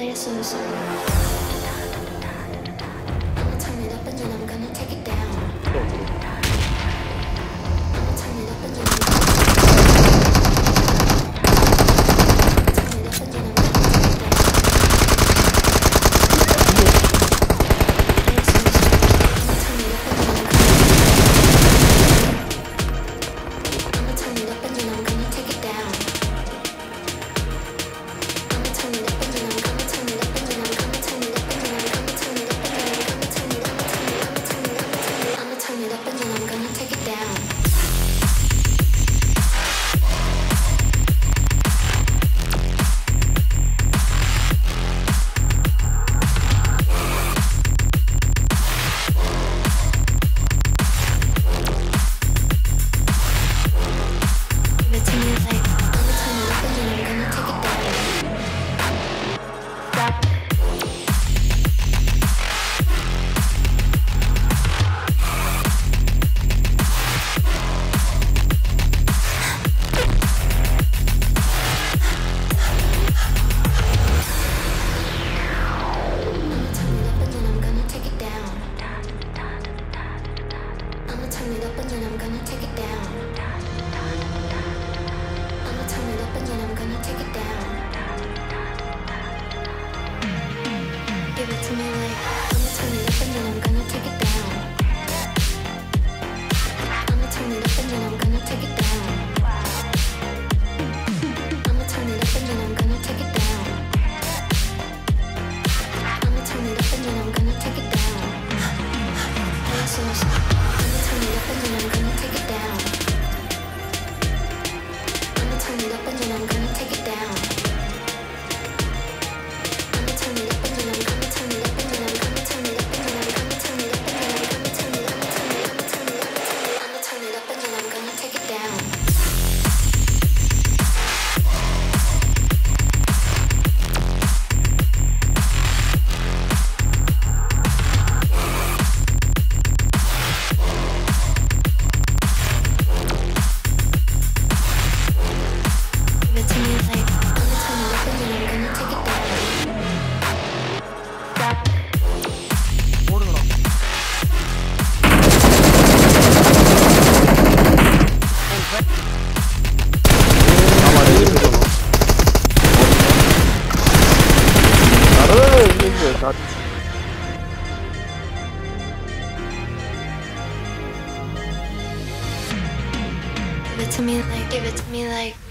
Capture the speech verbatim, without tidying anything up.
Play a slow song. I'm gonna turn it up and then I'm gonna take it down. I'm gonna turn it up and then I'm gonna turn it up and then I'm gonna take it down. I'm gonna turn it up and then I'm gonna take it down. I'm gonna turn it up and then I'm gonna turn it up and then I'm gonna take it down. I'ma turn it up and then I'm gonna take it down. Give it to me like I'ma turn it up and then I'm gonna take it down. I'ma turn it up and then I'm gonna take it down. I'ma turn it up and then I'm gonna take it down. I'ma turn it up and then I'm gonna take it down. I'm so sorry. Turn it up and then I'm gonna take it down. I'ma turn it up and then I'm gonna take it down. I'ma turn it up and then I'm gonna turn it up and then I'm gonna turn it up and then I'm gonna turn it up and then I'm gonna turn it up and then I'm gonna turn it up and then I'm gonna turn it up and then I'm gonna turn it up and then I'm gonna take it down. Give it to me like, give it to me like